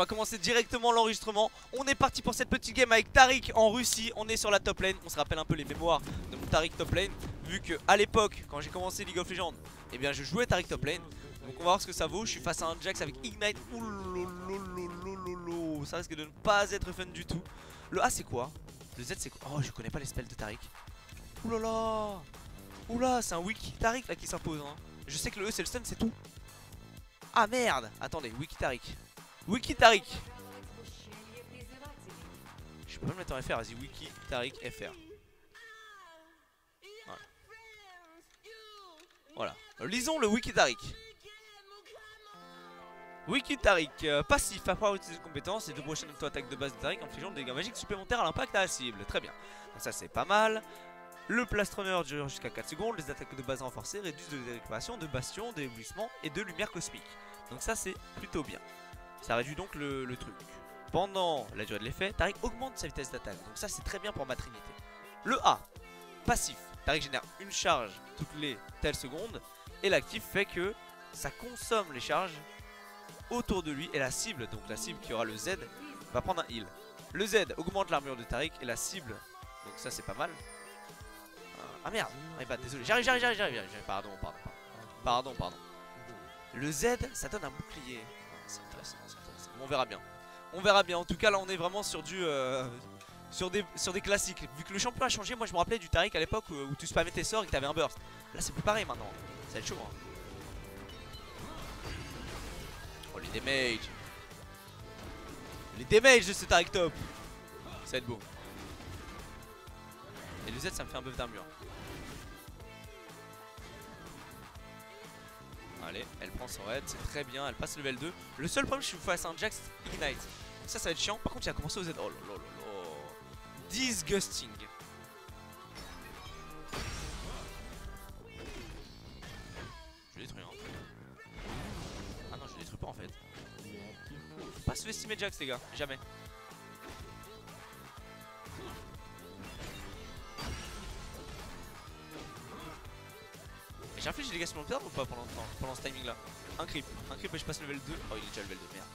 On va commencer directement l'enregistrement. On est parti pour cette petite game avec Taric en Russie. On est sur la top lane. On se rappelle un peu les mémoires de mon Taric top lane. Vu qu'à l'époque, quand j'ai commencé League of Legends, eh bien je jouais Taric top lane. Donc on va voir ce que ça vaut. Je suis face à un Jax avec Ignite. Oulolololololo. Ça risque de ne pas être fun du tout. Le A c'est quoi? Le Z c'est quoi? Oh, je connais pas les spells de Taric. Oulala. Oula, c'est un wiki Taric là qui s'impose hein. Je sais que le E c'est le stun, c'est tout. Ah merde. Attendez, wiki Taric. Wiki Taric. Je peux pas me mettre en FR, vas-y, wiki Taric FR. Voilà. Lisons le wiki Taric. Wiki Taric, passif, à pouvoir utiliser ses compétences et deux prochaines auto-attaques de base de Taric en infligeant des dégâts magiques supplémentaires à l'impact à la cible. Très bien. Donc ça c'est pas mal. Le plastronneur dure jusqu'à 4 secondes, les attaques de base renforcées réduisent les récupérations de bastions, d'éblouissements et de lumière cosmique. Donc ça c'est plutôt bien. Ça réduit donc le truc. Pendant la durée de l'effet, Taric augmente sa vitesse d'attaque. Donc ça c'est très bien pour ma trinité. Le A, passif. Taric génère une charge toutes les telles secondes. Et l'actif fait que ça consomme les charges autour de lui. Et la cible, donc la cible qui aura le Z, va prendre un heal. Le Z augmente l'armure de Taric et la cible. Donc ça c'est pas mal. Ah merde, ah, bah, désolé, j'arrive. Pardon. Le Z, ça donne un bouclier. C'est intéressant, on verra bien. En tout cas là on est vraiment sur du sur des classiques. Vu que le champion a changé, moi je me rappelais du Taric à l'époque où tu spammais tes sorts et que t'avais un burst. Là c'est plus pareil maintenant, ça va être chaud hein. Oh les damages. Les damages de ce Taric top. Ça va être beau. Et le Z ça me fait un buff d'armure. Allez, elle prend son raid, c'est très bien, elle passe level 2. Le seul problème, je suis face à un Jax Ignite. Ça va être chiant. Par contre, il a commencé au Z. Oh lolo. Disgusting. Je détruis, hein. Ah non, je détruis pas en fait. Faut pas sous-estimer Jax, les gars, jamais. J'inflige des dégâts supplémentaires ou pas pendant ce timing là? Un creep et je passe level 2. Oh il est déjà level 2, merde.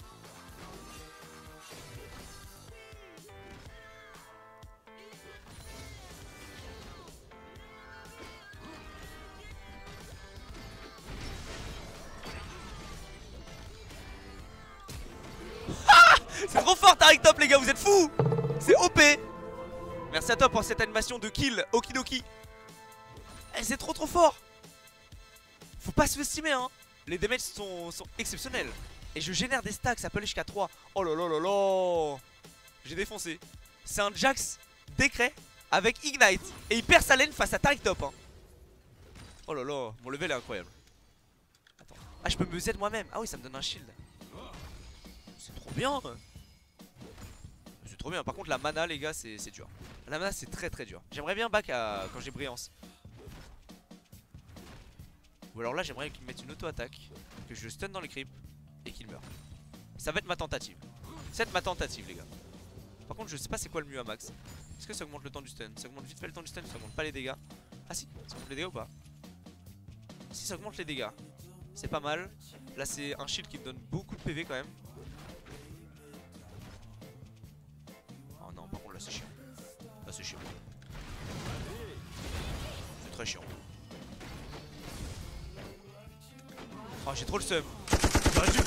Ah, c'est trop fort Taric top les gars, vous êtes fous. C'est OP. Merci à toi pour cette animation de kill, okidoki. Eh, c'est trop fort. Faut pas sous-estimer hein. Les damages sont exceptionnels. Et je génère des stacks, ça peut aller jusqu'à 3. Oh là là là là. J'ai défoncé. C'est un Jax décret avec Ignite. Et il perd sa lane face à Taric top hein. Oh là là, mon level est incroyable. Attends. Ah je peux me Z moi-même. Ah oui ça me donne un shield. C'est trop bien. C'est trop bien, par contre la mana les gars c'est dur. La mana c'est très dur. J'aimerais bien back à... quand j'ai brillance. Ou alors là j'aimerais qu'il me mette une auto-attaque, que je stun dans les creeps et qu'il meurt. Ça va être ma tentative. C'est ma tentative les gars. Par contre je sais pas c'est quoi le mieux à max. Est-ce que ça augmente le temps du stun? Ça augmente vite fait le temps du stun, ça augmente pas les dégâts. Ah si, ça augmente les dégâts ou pas? Si ça augmente les dégâts, c'est pas mal. Là c'est un shield qui me donne beaucoup de PV quand même. Oh non par contre là c'est chiant. Là c'est chiant. C'est très chiant. Oh j'ai trop le seum. J'aurais dû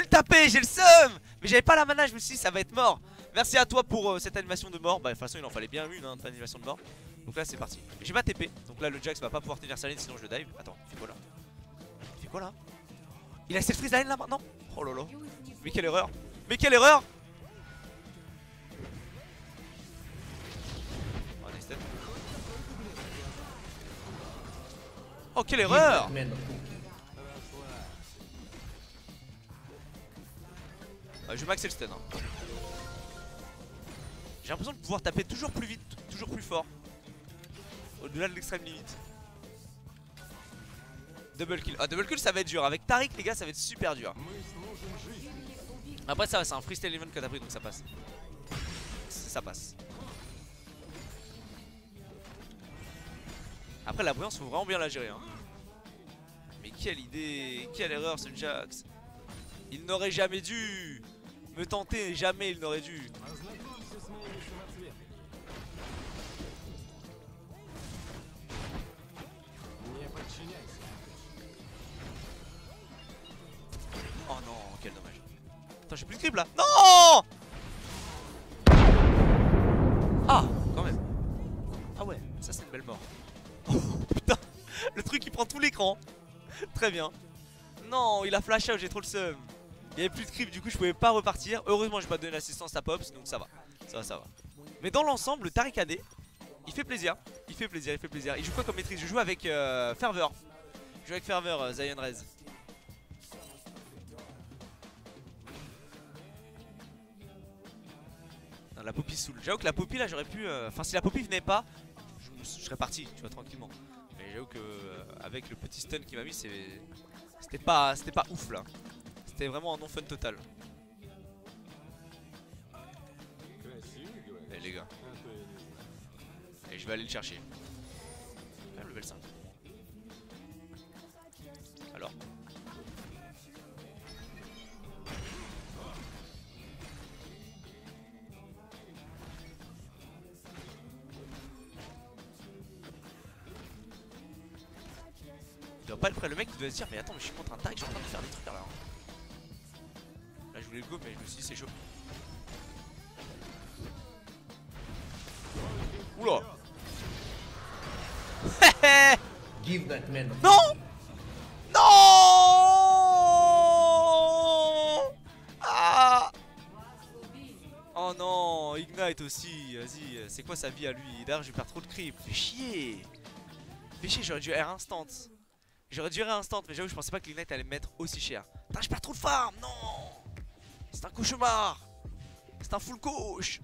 le taper, j'ai le seum. Mais j'avais pas la mana, je me suis dit ça va être mort. Merci à toi pour cette animation de mort. Bah de toute façon il en fallait bien une hein, d'animation de mort. Donc là c'est parti, j'ai pas TP. Donc là le Jax va pas pouvoir tenir sa lane sinon je le dive. Attends, il fait quoi là? Il a cette freeze la lane là maintenant. Oh lolo, mais quelle erreur. Oh, nice. Oh quelle erreur. Je vais maxer le stun hein. J'ai l'impression de pouvoir taper toujours plus vite, toujours plus fort. Au-delà de l'extrême limite. Double kill. Ah double kill ça va être dur. Avec Taric les gars ça va être super dur. Après ça c'est un freestyle event que t'as pris donc ça passe. Ça passe. Après la brillance faut vraiment bien la gérer hein. Mais quelle idée. Quelle erreur ce Jax. Il n'aurait jamais dû. me tenter, jamais il n'aurait dû. Oh non, quel dommage. Attends, j'ai plus de triple là. Non. Ah, quand même. Ah ouais, ça c'est une belle mort. Oh putain, le truc il prend tout l'écran. Très bien. Non, il a flash out, j'ai trop le seum. Il n'y avait plus de creep, du coup je pouvais pas repartir. Heureusement, j'ai pas donné l'assistance à Pops, donc ça va. Ça va, ça va. Mais dans l'ensemble, le Taric AD, il fait plaisir. Il fait plaisir, il fait plaisir. Il joue quoi comme maîtrise? Je joue avec Fervor. Je joue avec Fervor, Zion Rez. Non, la Poppy saoule. J'avoue que la Poppy là, j'aurais pu. Enfin, si la Poppy venait pas, je serais parti, tu vois, tranquillement. Mais j'avoue que avec le petit stun qui m'a mis, c'était pas ouf là. C'était vraiment un non-fun total. Allez les gars. Et je vais aller le chercher. Même level 5. Alors. Il doit pas être prêt, le mec il doit se dire mais attends, mais je suis contre un tag, je suis en train de faire des trucs là. Là je voulais le go mais je me suis dit c'est chaud. Oula. Give that man. Non. Non. Ah. Oh non, Ignite aussi, vas-y, c'est quoi sa vie à lui? D'ailleurs je perds trop de creep, fais chier. Fais chier, j'aurais dû R instant. J'aurais dû réinstant, mais j'avoue je pensais pas que l'Ignite allait me mettre aussi cher. Putain, je perds trop de farm, non. C'est un cauchemar. C'est un full coach.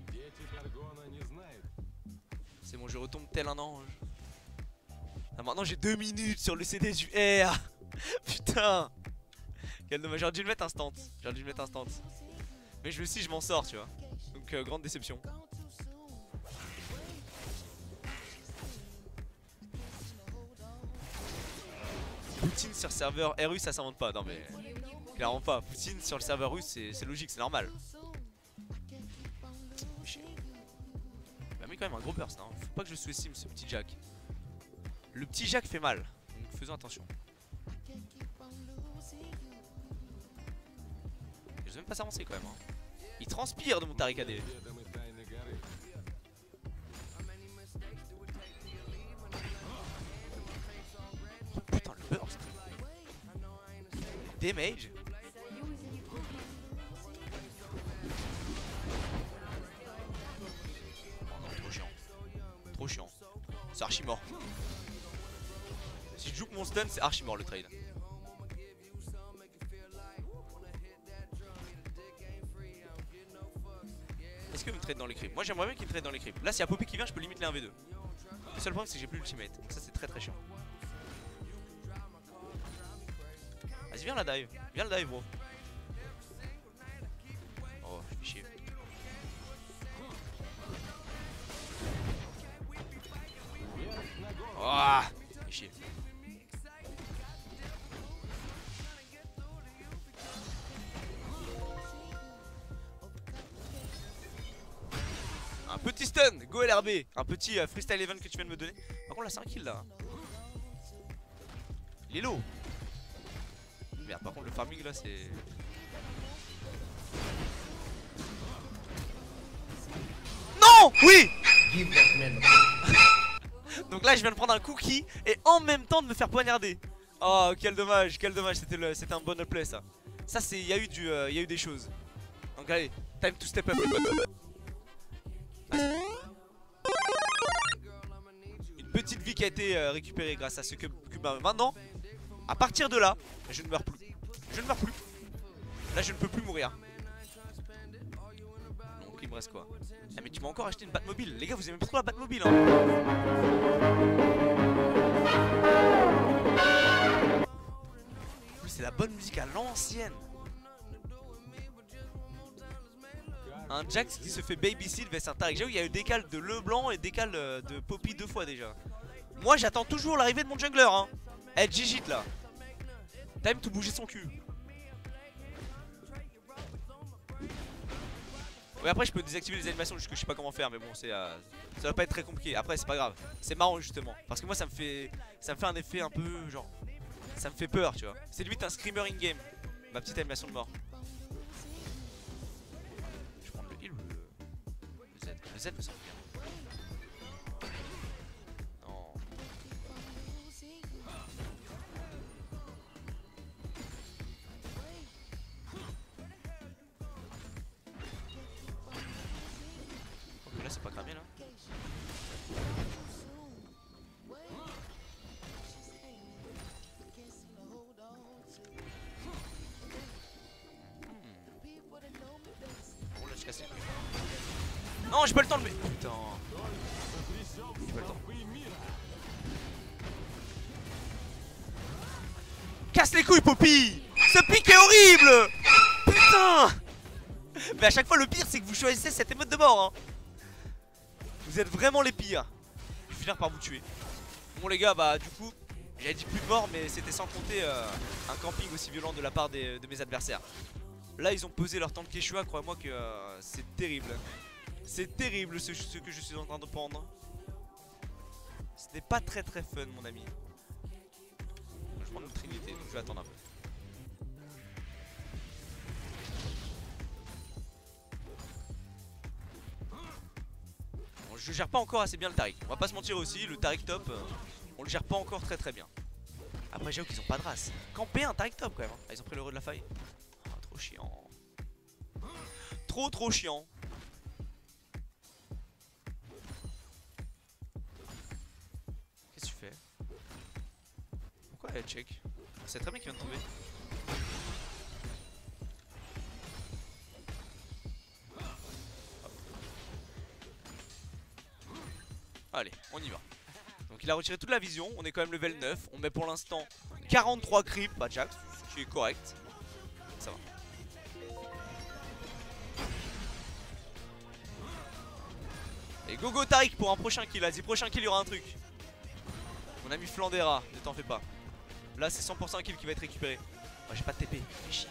C'est bon, je retombe tel un ange. Ah, maintenant j'ai 2 minutes sur le CD du R. Putain. Quel dommage, j'aurais dû le mettre instant. J'aurais dû le mettre instant. Mais je le sais, je m'en sors, tu vois. Donc grande déception. Poutine sur serveur russe, ça s'invente pas, non mais clairement pas. Poutine sur le serveur russe, c'est logique, c'est normal. Il a mis quand même un gros burst, hein. Faut pas que je sous-estime ce petit Jack. Le petit Jack fait mal, donc faisons attention. Je vais même pas s'avancer quand même, hein. Il transpire de mon Taric AD. Damage. Oh non, trop chiant. Trop chiant. C'est archi mort. Si je joue que mon stun, c'est archi mort le trade. Est-ce que vous me trade dans les creeps? Moi j'aimerais bien qu'il me trade dans les creeps. Là s'il y a Poppy qui vient, je peux limiter les 1v2. Le seul problème c'est que j'ai plus l'ultimate. Donc ça c'est très très chiant. Vas-y, viens la dive bro. Oh, je fais chier. Oh, je fais chier. Un petit stun, go LRB. Un petit freestyle event que tu viens de me donner. Par contre là c'est un kill là. Il est low. Merde, par contre le farming là c'est... Non. Oui. Donc là je viens de prendre un cookie et en même temps de me faire poignarder. Oh quel dommage, c'était un bon play ça. Ça c'est, il y a eu du, il y a eu des choses. Donc allez, time to step up. Allez. Une petite vie qui a été récupérée grâce à ce que maintenant. A partir de là, je ne meurs plus. Je ne meurs plus. Là, je ne peux plus mourir. Donc, il me reste quoi? Ah, mais tu m'as encore acheté une Batmobile. Les gars, vous aimez pas trop la Batmobile, hein? En plus, c'est la bonne musique à l'ancienne. Un Jax qui se fait babysit vers un Taric. J'ai vu, il y a eu décal de LeBlanc et décal de Poppy 2 fois déjà. Moi, j'attends toujours l'arrivée de mon jungler, hein. Eh, Gigit là. Time to bouger son cul. Ouais, après je peux désactiver les animations juste que je sais pas comment faire, mais bon c'est ça va pas être très compliqué. Après c'est pas grave, c'est marrant justement parce que moi ça me fait un effet un peu genre ça me fait peur, tu vois. C'est limite un screamer in game. Ma petite animation de mort. Je prends le heal ou le Z. Le Z me semble bien. Non. Oh, là c'est pas cramé là. Non, j'ai pas le temps de... Putain. J'ai pas le temps. Casse les couilles, Poppy. Ce pic est horrible. Putain. Mais à chaque fois, le pire, c'est que vous choisissez cette émote de mort. Hein. Vous êtes vraiment les pires. Je vais finir par vous tuer. Bon, les gars, bah, du coup, j'avais dit plus de mort, mais c'était sans compter un camping aussi violent de la part de mes adversaires. Là, ils ont pesé leur temps de Quechua, croyez-moi que c'est terrible. C'est terrible ce que je suis en train de prendre. Ce n'est pas très très fun, mon ami. Je prends une trinité, donc je vais attendre un peu. Bon, je gère pas encore assez bien le Taric. On va pas se mentir aussi, le Taric top, on le gère pas encore très très bien. Après j'avoue qu'ils ont pas de race. Camper un Taric top quand même. Ah, ils ont pris l'euro de la faille. Oh, trop chiant. Trop chiant. Pourquoi elle check? C'est très bien qu'il vient de tomber. Allez, on y va. Donc il a retiré toute la vision, on est quand même level 9. On met pour l'instant 43 creeps à Jax, ce qui est correct. Ça va. Et gogo Taric pour un prochain kill, vas-y, prochain kill il y aura un truc. Mon ami Flandera, ne t'en fais pas. Là c'est 100% un kill qui va être récupéré. Moi j'ai pas de TP, fais chier.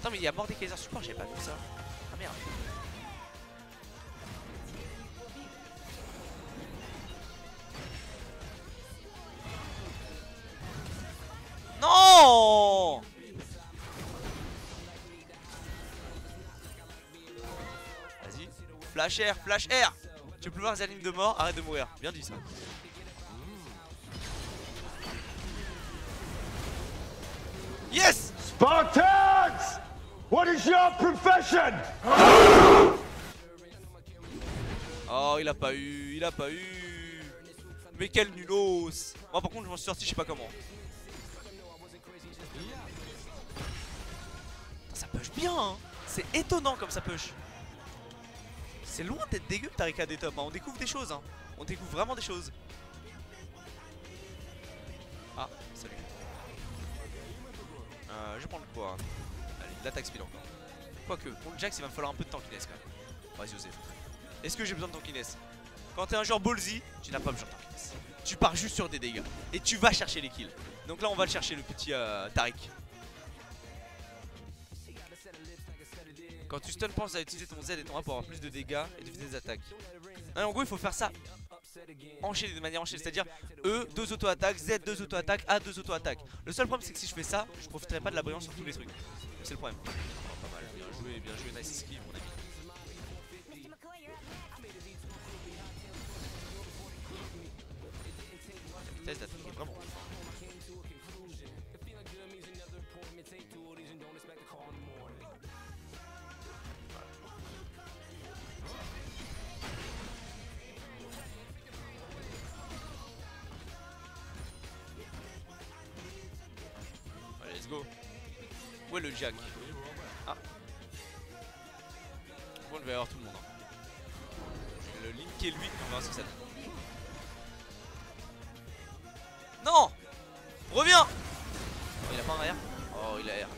Attends mais il y a Mordekaiser support, j'avais pas vu ça. Ah merde. Non. Vas-y, flash air, flash air. Tu veux plus voir les animes de mort, arrête de mourir. Bien dit ça. Yes! Spartans! What is your profession? Oh, il a pas eu. Mais quel nulos! Moi par contre, je m'en suis sorti, je sais pas comment. Ça push bien, hein. C'est étonnant comme ça push. C'est loin d'être dégueu Taric des tops, hein. On découvre des choses, hein. On découvre vraiment des choses. Ah, salut. Je vais prendre quoi, hein. Allez, l'attaque speed encore. Quoique, pour le Jax, il va me falloir un peu de tankiness quand même. Vas-y, Joseph. Est-ce que j'ai besoin de tankiness? Quand t'es un joueur ballsy, tu n'as pas besoin de tankiness. Tu pars juste sur des dégâts et tu vas chercher les kills. Donc là, on va le chercher, le petit Taric. Quand tu stun, pense à utiliser ton Z et ton A pour avoir plus de dégâts et de viser des attaques. En gros, il faut faire ça enchaîné de manière enchaînée, c'est-à-dire E, 2 auto-attaques, Z, 2 auto-attaques, A, 2 auto-attaques. Le seul problème c'est que si je fais ça, je profiterai pas de la brillance sur tous les trucs. C'est le problème. Oh, pas mal, bien joué, nice skill mon ami. La vitesse d'attaque est vraiment. Let's go. Où est le Jack? Ah. Bon, il va y avoir tout le monde. Hein. Je vais le linker lui, on verra ce que ça donne. Non! Reviens! Oh, il a pas un arrière? Oh, il a air.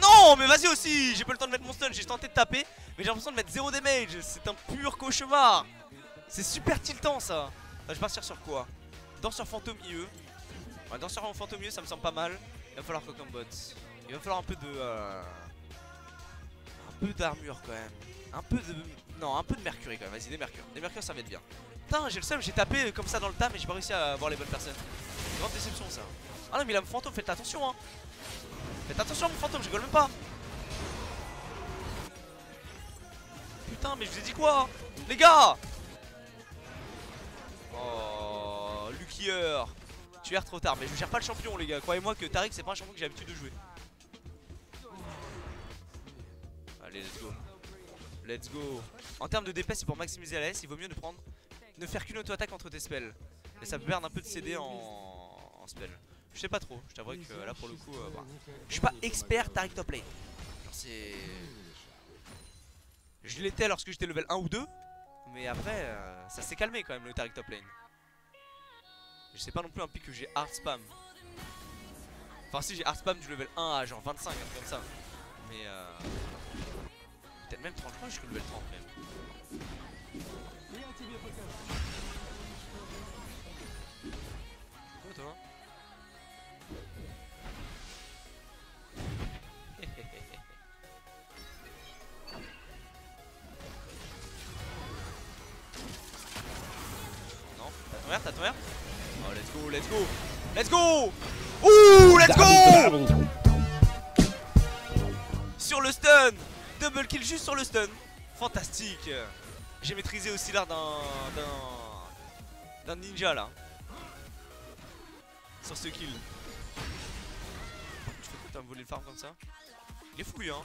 Non, mais vas-y aussi! J'ai pas le temps de mettre mon stun, j'ai tenté de taper. Mais j'ai l'impression de mettre 0 damage, c'est un pur cauchemar. C'est super tiltant ça. Je vais partir sur quoi? Danseur fantôme IE. Ouais, danseur en fantôme IE, ça me semble pas mal. Il va falloir coq en bot. Il va falloir un peu de... Un peu d'armure quand même. Un peu de... Non, un peu de mercury quand même. Vas-y, des mercures. Des mercures, ça va être bien. Putain, j'ai le seum, j'ai tapé comme ça dans le tas, mais j'ai pas réussi à voir les bonnes personnes. Grande déception ça. Ah non, mais il a mon fantôme, faites attention hein. Faites attention à mon fantôme, je rigole même pas. Putain, mais je vous ai dit quoi les gars? Oh, Lukieur, tu erres trop tard, mais je gère pas le champion les gars. Croyez-moi que Taric c'est pas un champion que j'ai l'habitude de jouer. Allez, let's go. Let's go. En termes de DPS et pour maximiser la S, il vaut mieux ne faire qu'une auto-attaque entre tes spells. Et ça perd un peu de CD en spell. Je sais pas trop, je t'avoue que là pour le coup, bah, je suis pas expert Taric top lane. C'est... Je l'étais lorsque j'étais level 1 ou 2, mais après ça s'est calmé quand même le Taric top lane. Je sais pas non plus un pic que j'ai hard spam. Enfin si, j'ai hard spam du level 1 à genre 25, un truc comme ça. Mais peut-être même 30, je crois que je suis level 30 même. Toi non, t'as ton air. Oh, let's go, let's go, let's go. Ouh, let's go. Sur le stun. Double kill juste sur le stun. Fantastique. J'ai maîtrisé aussi l'art d'un ninja là. Sur ce kill. Tu fais quoi, t'as volé le farm comme ça? Il est fou lui hein.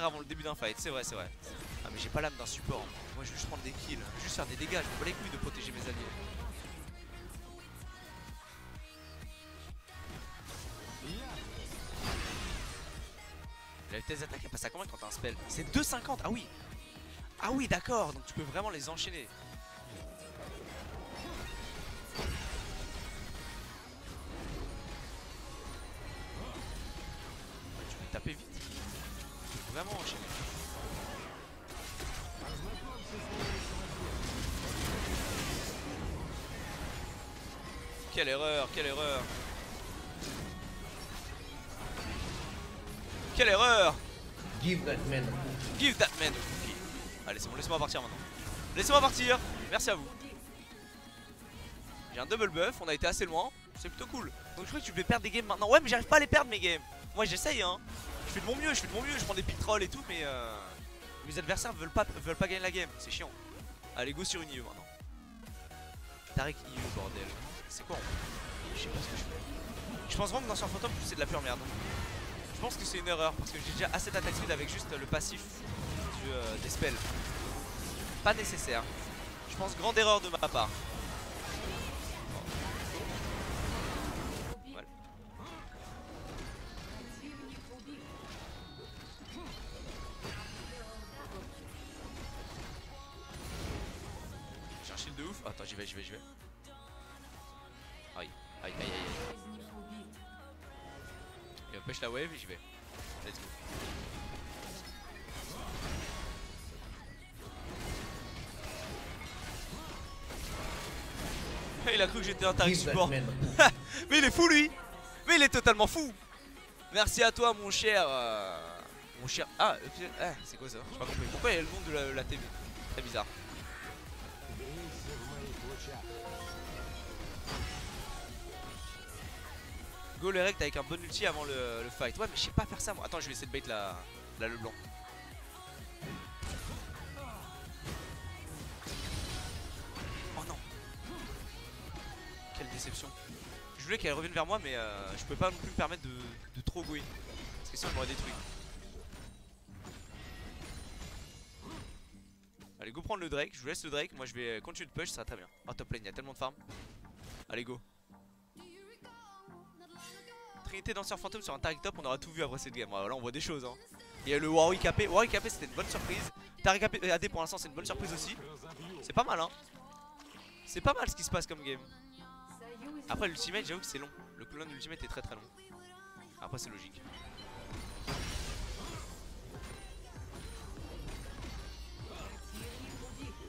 R avant le début d'un fight, c'est vrai, c'est vrai. Ah mais j'ai pas l'âme d'un support. Moi je veux juste prendre des kills, je veux juste faire des dégâts, je me bats les couilles de protéger mes alliés. La vitesse d'attaque elle passe à combien quand t'as un spell? C'est 2,50, ah oui. Ah oui d'accord, donc tu peux vraiment les enchaîner. Taper vite, vraiment enchaîner. Quelle erreur, quelle erreur, quelle erreur. Give that man, give that man. Allez c'est bon, laissez-moi partir maintenant. Laissez-moi partir, merci à vous. J'ai un double buff, on a été assez loin, c'est plutôt cool. Donc je crois que tu voulais perdre des games maintenant. Ouais mais j'arrive pas à les perdre mes games. Moi j'essaye hein, je fais de mon mieux, je fais de mon mieux, je prends des pick trolls et tout, mais mes adversaires veulent pas gagner la game, c'est chiant. Allez go sur une IE maintenant. Taric IE bordel. C'est quoi on... Je sais pas ce que je fais. Je pense vraiment que dans ce fantôme c'est de la pure merde. Je pense que c'est une erreur parce que j'ai déjà assez d'attaque speed avec juste le passif des spells. Pas nécessaire. Je pense grande erreur de ma part. De ouf, attends j'y vais. Aïe, aïe, aïe, aïe. Il empêche la wave et j'y vais. Let's go. Il a cru que j'étais un Taric support. Mais il est fou lui. Mais il est totalement fou. Merci à toi mon cher. Mon cher. Ah, c'est quoi ça? J'ai pas compris. Pourquoi il y a le nom de la TV? Très bizarre. Go le rect avec un bon ulti avant le fight. Ouais mais je sais pas faire ça moi. Attends je vais essayer de bait la LeBlanc. Oh non. Quelle déception. Je voulais qu'elle revienne vers moi mais je peux pas non plus me permettre de trop go in. Parce que sinon je m'aurais détruit. Allez go prendre le Drake, je vous laisse le Drake, moi je vais continuer de push, ça va très bien. Oh top lane, il y a tellement de farm. Allez go. Trinité danseur fantôme sur un Taric top, on aura tout vu après cette game. Voilà, on voit des choses hein. Il y a le Warwick AP, Warwick AP c'était une bonne surprise. Taric AD pour l'instant c'est une bonne surprise aussi. C'est pas mal hein. C'est pas mal ce qui se passe comme game. Après l'ultimate j'avoue que c'est long. Le cooldown de l'ultimate est très très long. Après c'est logique.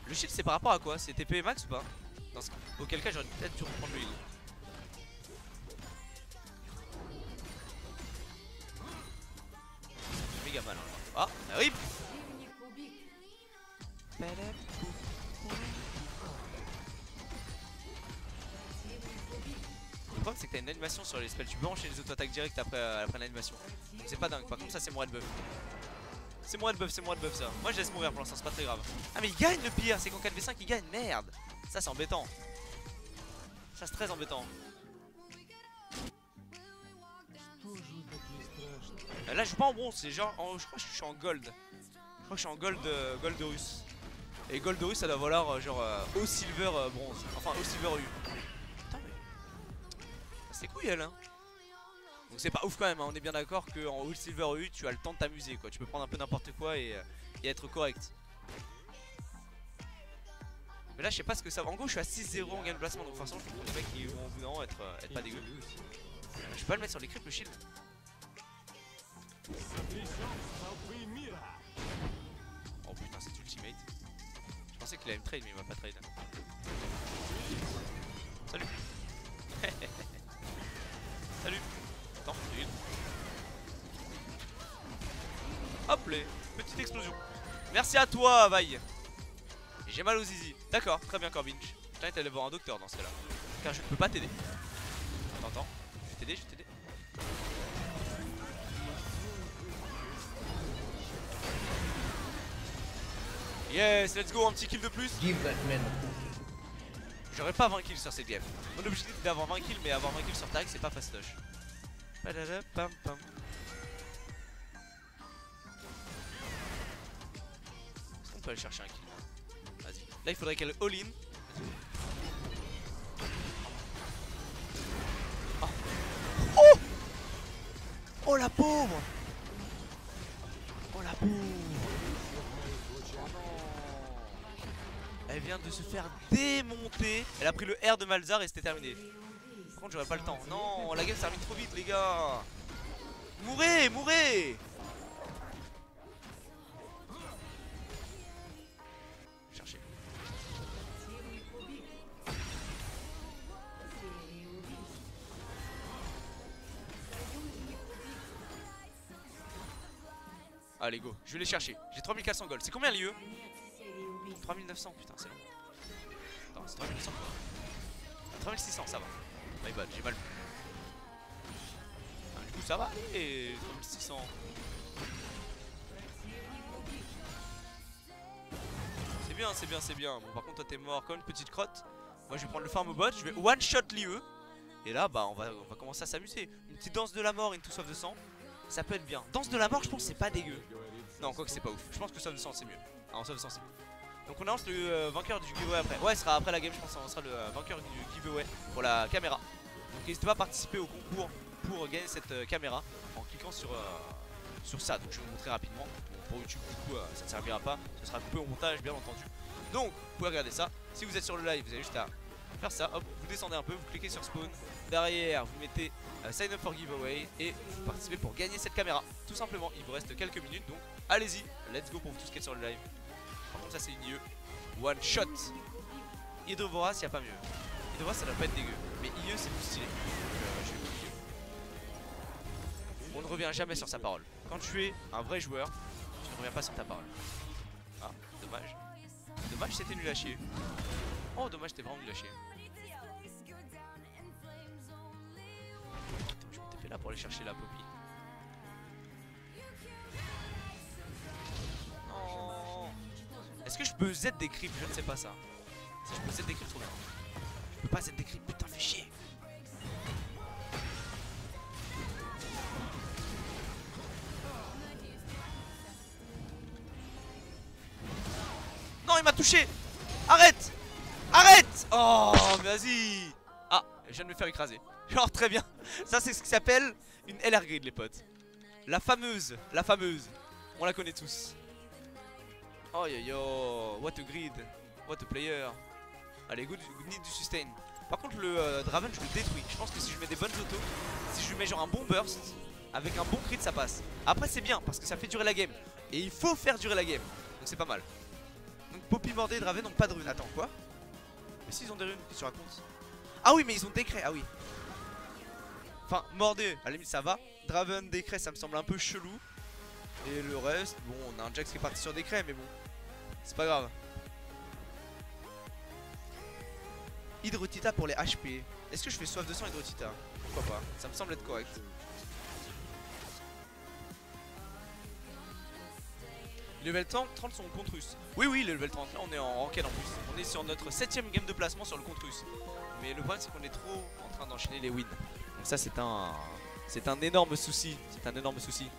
Le shield c'est par rapport à quoi? C'est TP max ou pas? Dans ce... Auquel cas j'aurais peut-être dû reprendre le heal. C'est méga mal hein. Ah, la rip. Le problème c'est que t'as une animation sur les spells, tu branches et les auto-attaques direct après l'animation. C'est pas dingue, par contre ça c'est moi le buff. C'est moi le buff ça. Moi je laisse mourir pour l'instant, c'est pas très grave. Ah mais il gagne le pire, c'est qu'en 4v5 il gagne, merde. Ça c'est embêtant. Ça c'est très embêtant. Là je joue pas en bronze, c'est genre, je crois que je suis en gold. Je crois que je suis en gold russe. Et gold russe ça doit valoir genre au silver bronze, enfin au silver U. Putain mais... C'est cool elle hein. Donc c'est pas ouf quand même, hein. On est bien d'accord qu'en All Silver U tu as le temps de t'amuser quoi. Tu peux prendre un peu n'importe quoi et être correct. Mais là je sais pas ce que ça va. En gros je suis à 6-0 en gain de placement donc forcément je comprends les mecs qui vont au bout d'un an être pas dégueu. Je peux pas le mettre sur les creeps le shield. Oh putain c'est ultimate. Je pensais qu'il allait me trade mais il m'a pas trade. Salut. Salut. Hop les petite explosion. Merci à toi Vaille. J'ai mal aux zizi. D'accord, très bien Corbinch. Putain t'es allé voir un docteur dans ce cas là. Car je ne peux pas t'aider. Attends, je vais t'aider. Yes, let's go, un petit kill de plus. J'aurais pas 20 kills sur cette game. Mon objectif c'est d'avoir 20 kills mais avoir 20 kills sur Taric c'est pas fastoche. Est-ce qu'on peut aller chercher un kill? Vas-y. Là il faudrait qu'elle all-in. Oh. Oh. Oh la pauvre. Elle vient de se faire démonter. Elle a pris le R de Malzahar et c'était terminé. Par contre j'aurais pas le temps. Non, la game ça termine trop vite les gars. Mourez. Cherchez. Allez go, je vais les chercher. J'ai 3400 gold. C'est combien les yeux? 3900 putain c'est long. Non c'est 3900. 3600 ça va. My bad, j'ai mal vu. Ah, du coup ça va et 3600. C'est bien. Bon par contre toi t'es mort comme une petite crotte. Moi je vais prendre le farm au bot, je vais one shot l'IE. Et là bah on va commencer à s'amuser. Une petite danse de la mort, une tout sauf de sang. Ça peut être bien. Danse de la mort je pense que c'est pas dégueu. Non quoi que c'est pas ouf. Je pense que sauf de sang c'est mieux. Ah en sauf de sang c'est mieux. Donc on annonce le vainqueur du giveaway après. Ouais, ce sera après la game, je pense on sera le vainqueur du giveaway pour la caméra. Donc n'hésitez pas à participer au concours pour gagner cette caméra en cliquant sur ça. Donc je vais vous montrer rapidement. Bon, pour YouTube, du coup, ça ne servira pas. Ce sera coupé au montage, bien entendu. Donc, vous pouvez regarder ça. Si vous êtes sur le live, vous avez juste à faire ça. Hop, vous descendez un peu, vous cliquez sur spawn. Derrière, vous mettez sign up for giveaway et vous participez pour gagner cette caméra. Tout simplement, il vous reste quelques minutes. Donc allez-y, let's go pour vous tous qui êtes sur le live. Par contre ça c'est une IE one shot. Hydrovora s'il n'y a pas mieux. Hydrovora ça doit pas être dégueu. Mais IE c'est plus stylé. Je vais vous dire. On ne revient jamais sur sa parole. Quand tu es un vrai joueur, tu ne reviens pas sur ta parole. Ah dommage. Dommage c'était nul à chier. Oh dommage c'était vraiment nul à chier. Attends, je vais me taper là pour aller chercher la Poppy. Est-ce que je peux Z des creeps? Je ne sais pas ça. Si je peux Z des creeps, trop bien. Je peux pas Z des creeps, putain, fais chier. Non, il m'a touché. Arrête. Oh, vas-y. Ah, je viens de me faire écraser. Genre, très bien. Ça, c'est ce qui s'appelle une LR grid, les potes. La fameuse. On la connaît tous. Oh yo yo, what a grid, what a player. Allez, good, need du sustain. Par contre le Draven je le détruis. Je pense que si je mets des bonnes autos, si je mets genre un bon burst, avec un bon crit ça passe. Après c'est bien parce que ça fait durer la game. Et il faut faire durer la game, donc c'est pas mal. Donc Donc Poppy, Mordé et Draven n'ont pas de runes. Attends, quoi? Mais si, ils ont des runes, qu'est-ce que tu racontes? Ah oui, mais ils ont décret, ah oui. Enfin, Mordé, à la limite ça va. Draven, décret, ça me semble un peu chelou. Et le reste, bon, on a un Jax qui est parti sur décret, mais bon, c'est pas grave. Hydrotita pour les HP. Est-ce que je fais soif de sang Hydrotita? Pourquoi pas? Ça me semble être correct. Level 30, 30 sont au compte russe. Oui, oui, le level 30, là on est en ranked en plus. On est sur notre 7ème game de placement sur le compte russe. Mais le problème c'est qu'on est trop en train d'enchaîner les wins. Donc ça c'est un... c'est un énorme souci. C'est un énorme souci.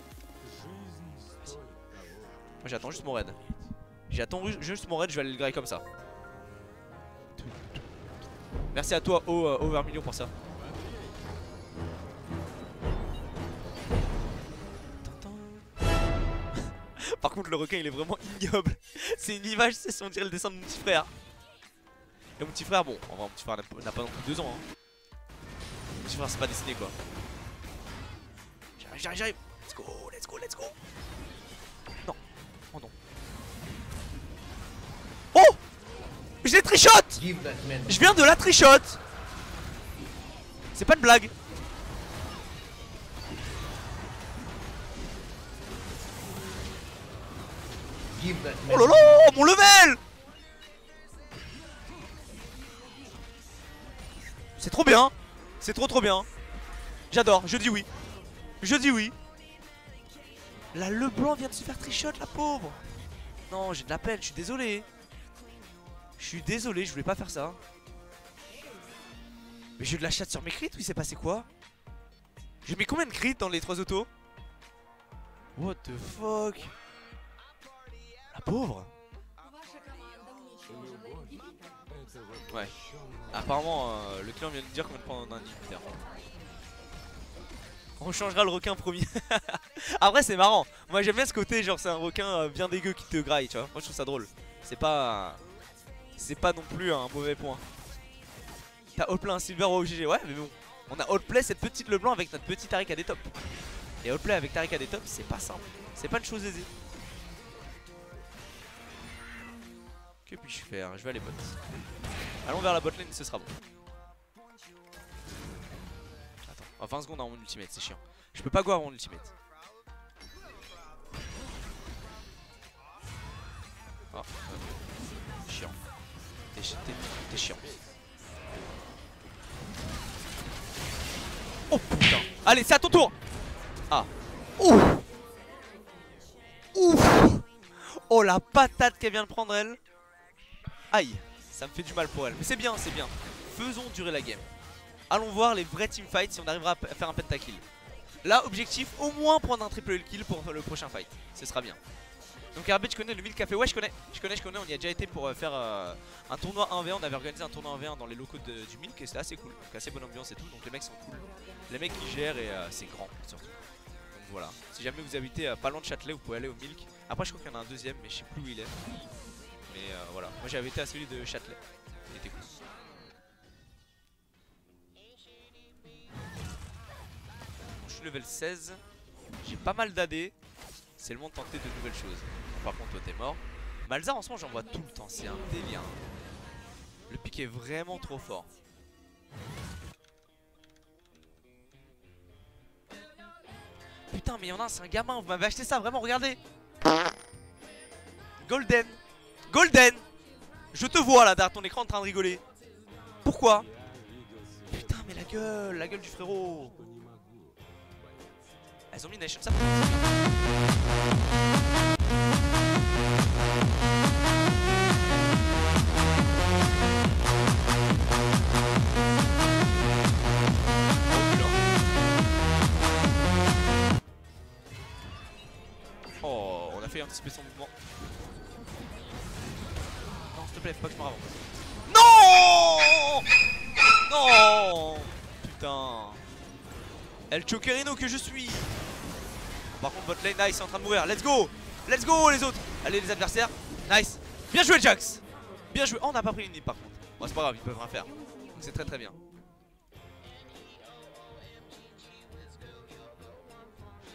Moi j'attends juste mon raid. J'attends juste mon raid, je vais aller le griller comme ça. Merci à toi, Overmillion, pour ça. Par contre, le requin il est vraiment ignoble. C'est une image, c'est si on dirait le dessin de mon petit frère. Et mon petit frère, bon, en vrai, mon petit frère n'a pas non plus 2 ans. Hein. Mon petit frère, c'est pas dessiné quoi. J'arrive, j'arrive, j'arrive. Let's go, let's go, let's go. Non, oh non. Oh! Je l'ai trichote! Je viens de la trichote! C'est pas une blague! Oh la la, mon level! C'est trop bien! C'est trop trop bien! J'adore, je dis oui! Je dis oui! La LeBlanc vient de se faire trichot, la pauvre! Non, j'ai de la peine, je suis désolé! Je suis désolé, je voulais pas faire ça! Mais j'ai eu de la chatte sur mes crits, oui, c'est passé quoi? J'ai mis combien de crits dans les 3 autos? What the fuck? Ah, pauvre. Ouais. Apparemment le client vient de dire qu'on vient de prendre un inhibiteur. On changera le requin premier. Après c'est marrant. Moi j'aime bien ce côté, genre c'est un requin bien dégueu qui te graille, tu vois. Moi je trouve ça drôle. C'est pas... c'est pas non plus un mauvais point. T'as Hotplay un silver au GG. Ouais mais bon. On a Hotplay cette petite LeBlanc avec notre petit Taric à des tops. Et Hotplay avec Taric à des tops, c'est pas simple. C'est pas une chose aisée. Que puis-je faire? Je vais aller bot. Allons vers la botlane, ce sera bon. Attends, oh, 20 secondes avant mon ultimate, c'est chiant. Je peux pas go avant mon ultimate. Oh, chiant. T'es chiant. Oh putain! Allez, c'est à ton tour! Ah! Ouf! Ouf! Oh la patate qu'elle vient de prendre, elle! Aïe, ça me fait du mal pour elle, mais c'est bien, c'est bien. Faisons durer la game. Allons voir les vrais teamfights si on arrivera à faire un pentakill. Là, objectif, au moins prendre un triple kill pour le prochain fight. Ce sera bien. Donc RB, tu connais le Milk Café? Ouais, je connais, on y a déjà été pour faire un tournoi 1v1. On avait organisé un tournoi 1v1 dans les locaux du Milk et c'était assez cool. Donc assez bonne ambiance et tout, donc les mecs sont cool. Les mecs qui gèrent et c'est grand surtout. Donc voilà, si jamais vous habitez pas loin de Châtelet, vous pouvez aller au Milk. Après je crois qu'il y en a un deuxième, mais je sais plus où il est. Mais voilà, moi j'avais été à celui de Châtelet, il était cool. Bon, je suis level 16, j'ai pas mal d'AD, c'est le moment de tenter de nouvelles choses. Par contre toi t'es mort. Malzahar en ce moment j'en vois tout le temps, c'est un délire. Le pic est vraiment trop fort. Putain mais il y en a un, c'est un gamin, vous m'avez acheté ça, vraiment regardez. Golden. Golden, je te vois là derrière ton écran en train de rigoler. Pourquoi? Putain mais la gueule du frérot. Elles ont mis Nation ça. Oh, on a fait anticiper son mouvement. S'il te plaît, faut pas que je me ravance. Non, non, putain. El Chokerino que je suis. Par contre, votre lane, nice, est en train de mourir. Let's go les autres. Allez les adversaires, nice. Bien joué Jax. Bien joué. Oh, on n'a pas pris une nip par contre. Bon, c'est pas grave, ils peuvent rien faire. Donc c'est très très bien.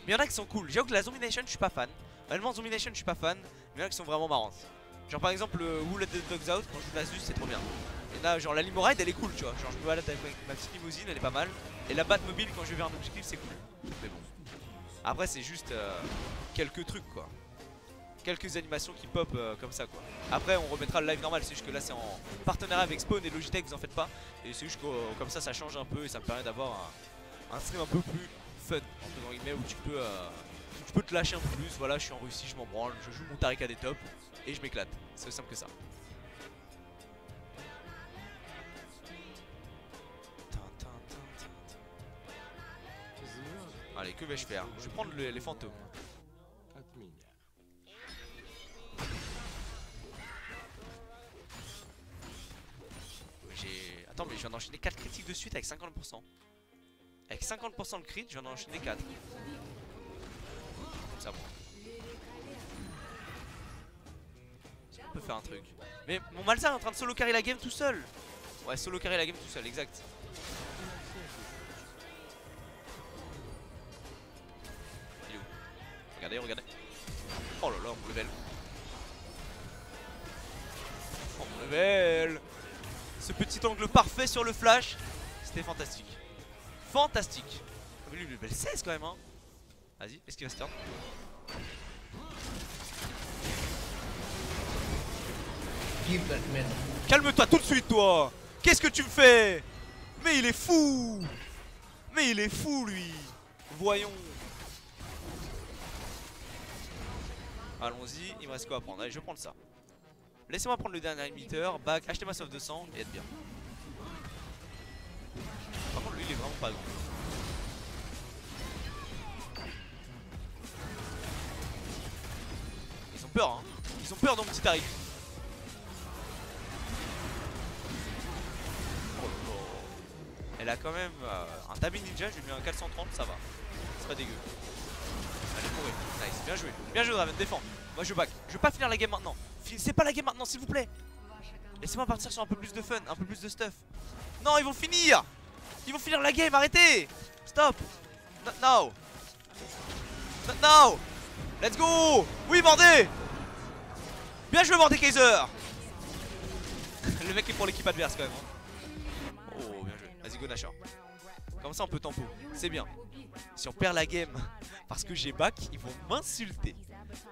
Mais y'en a qui sont cool. J'avoue que la Zombie Nation, je suis pas fan. Honnêtement, Zombie Nation, je suis pas fan. Mais y'en a qui sont vraiment marrantes. Genre par exemple Who Let the Dogs Out, quand je joue l'Asus c'est trop bien. Et là genre la Limonade elle est cool, tu vois, genre je peux aller avec ma petite limousine, elle est pas mal. Et la Batmobile quand je vais vers un objectif c'est cool. Mais bon. Après c'est juste quelques trucs quoi. Quelques animations qui pop comme ça quoi. Après on remettra le live normal, c'est juste que là c'est en partenariat avec Spawn et Logitech, vous en faites pas. Et c'est juste que comme ça ça change un peu et ça me permet d'avoir un stream un peu plus fun entre guillemets, où tu peux te lâcher un peu plus. Voilà, je suis en Russie, je m'en branle, je joue mon Taric à des tops et je m'éclate, c'est aussi simple que ça. Allez, que vais-je faire? Je vais prendre les fantômes. Attends, mais je viens d'enchaîner 4 critiques de suite avec 50%. Avec 50% de crit, je viens d'enchaîner 4. Comme ça, bon. On peut faire un truc. Mais mon Malzahar est en train de solo carry la game tout seul. Ouais, solo carry la game tout seul, exact. Il est où? Regardez, regardez. Oh là là, on level. Oh, on level. Ce petit angle parfait sur le flash, c'était fantastique. Fantastique. Mais lui, il est belle 16 quand même hein. Vas-y, est-ce qu'il va se turn? Calme-toi tout de suite toi. Qu'est-ce que tu me fais? Mais il est fou. Mais il est fou lui. Voyons. Allons-y, il me reste quoi à prendre? Allez, je vais prendre ça. Laissez-moi prendre le dernier emiteur, back, acheter ma sauve 200 et être bien. Par contre lui il est vraiment pas grand. Ils ont peur hein, ils ont peur dans mon petit Taric. Elle a quand même un tabi ninja, je lui mets un 430, ça va. C'est pas dégueu. Allez courir, nice, bien joué Draven, défends. Moi je back, je vais pas finir la game maintenant. C'est pas la game maintenant s'il vous plaît. Laissez-moi partir sur un peu plus de fun, un peu plus de stuff. Non, ils vont finir. Ils vont finir la game, arrêtez. Stop. Not now. Not now. Let's go. Oui, Mordé. Bien joué Mordekaiser. Le mec est pour l'équipe adverse quand même hein. Oh, bien joué. Vas-y go Nashor. Comme ça on peut tempo, c'est bien. Si on perd la game parce que j'ai back, ils vont m'insulter.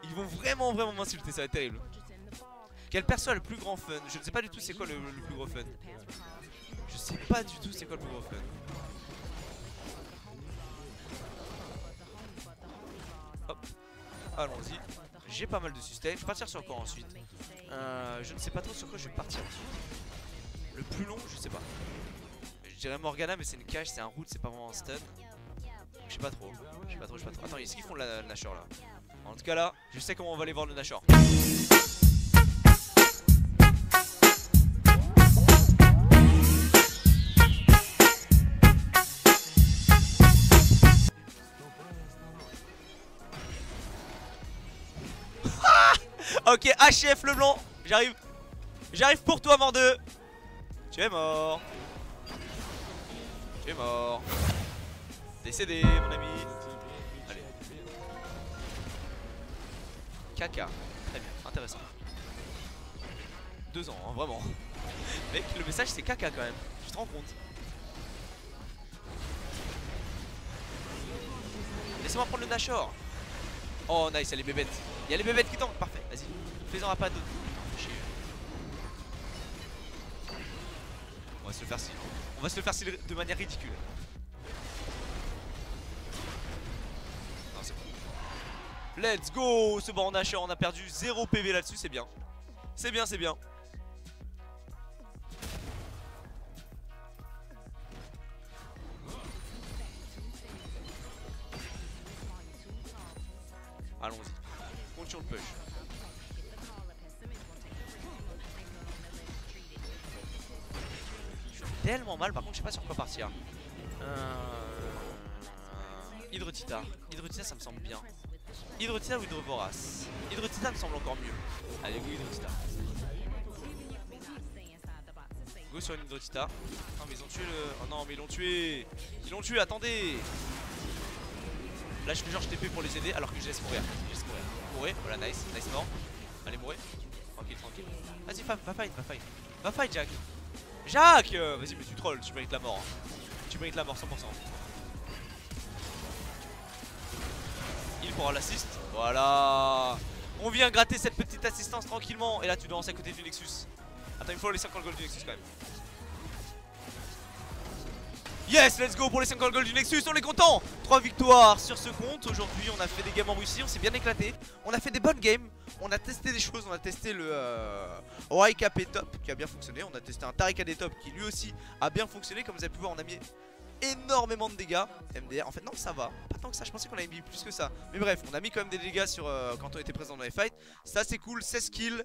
Ils vont vraiment m'insulter, ça va être terrible. Quel perso a le plus grand fun? Je ne sais pas du tout c'est quoi le plus gros fun. Je sais pas du tout c'est quoi le plus gros fun. Hop, allons-y. J'ai pas mal de sustain. Je vais partir sur quoi ensuite? Je ne sais pas trop sur quoi je vais partir ensuite. Le plus long, je sais pas. Je dirais Morgana, mais c'est une cache, c'est un route, c'est pas vraiment un stun. Je sais pas trop. Je sais pas trop. Attends, est-ce qu'ils font le Nashor là? En tout cas là, je sais comment on va aller voir le Nashor. Ok, HF LeBlanc, j'arrive. J'arrive pour toi, mordeux. Tu es mort. Tu es mort. Décédé, mon ami. Allez. Caca. Très bien, intéressant. 2 ans, hein, vraiment. Mec, le message c'est caca quand même. Tu te rends compte? Laissez-moi prendre le Nashor. Oh nice, elle est bébête. Il y a les bébêtes qui tombent, parfait, vas-y, fais-en à pas d'autres. On va se le faire si. On va se le faire si de manière ridicule. Non c'est bon. Let's go. Ce bord en Nashor, on a perdu 0 PV là-dessus, c'est bien. C'est bien. Allons-y. Sur le push. Je suis tellement mal, par contre je sais pas sur quoi partir. Hydrotita. Hydrotita ça me semble bien. Hydrotita ou Hydrovorace. Hydrotita me semble encore mieux. Allez go Hydrotita. Go sur une Hydrotita. Non mais ils ont tué le... Oh non mais ils l'ont tué. Ils l'ont tué, attendez. Là je fais genre je TP pour les aider alors que je laisse mourir. Mourez, voilà nice, mort. Allez mourez. tranquille, tranquille. Vas-y, va fight. Va fight, Jack. Jack, vas-y, mais tu trolls, tu mérites la mort. Tu mérites la mort 100%. Il pourra l'assist. Voilà. On vient gratter cette petite assistance tranquillement. Et là, tu dois lancer à côté du Nexus. Attends, il faut les 50 gold du Nexus quand même. Yes, let's go pour les 50 gold du Nexus, on est content. 3 victoires sur ce compte. Aujourd'hui on a fait des games en Russie, on s'est bien éclaté. On a fait des bonnes games, on a testé des choses. On a testé le OIKP top qui a bien fonctionné, on a testé un Taric AD top qui lui aussi a bien fonctionné. Comme vous avez pu voir, on a mis énormément de dégâts. MDR, en fait non ça va, pas tant que ça, je pensais qu'on avait mis plus que ça. Mais bref, on a mis quand même des dégâts sur quand on était présent dans les fights. Ça c'est cool, 16 kills,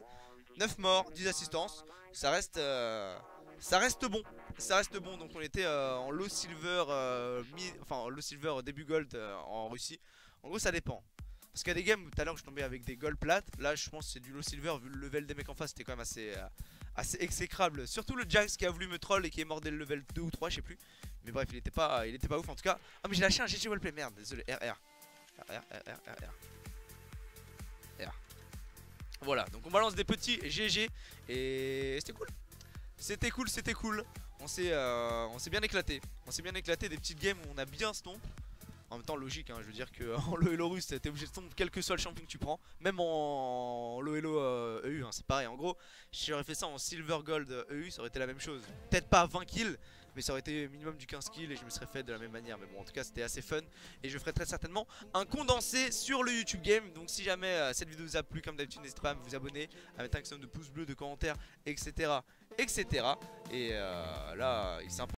9 morts, 10 assistances. Ça reste bon, ça reste bon. Donc on était en low silver, enfin low silver début gold en Russie. En gros ça dépend, parce qu'il y a des games, tout à l'heure je tombais avec des gold plates. Là je pense c'est du low silver, vu le level des mecs en face c'était quand même assez, assez exécrable. Surtout le Jax qui a voulu me troll et qui est mort dès le level 2 ou 3 je sais plus. Mais bref il était pas ouf en tout cas. Ah mais j'ai lâché un GG wallplay, merde, désolé. RR. Voilà, donc on balance des petits GG et c'était cool. C'était cool, c'était cool. On s'est bien éclaté. On s'est bien éclaté, des petites games où on a bien stomp. En même temps logique hein, je veux dire que en low elo russe t'es obligé de stomp quel que soit le champion que tu prends. Même en low elo EU hein, c'est pareil. En gros si j'aurais fait ça en silver gold EU ça aurait été la même chose. Peut-être pas 20 kills mais ça aurait été minimum du 15 kills et je me serais fait de la même manière. Mais bon en tout cas c'était assez fun et je ferai très certainement un condensé sur le YouTube game. Donc si jamais cette vidéo vous a plu, comme d'habitude n'hésitez pas à vous abonner, à mettre un maximum de pouces bleus, de commentaires etc. Et là il s'est important.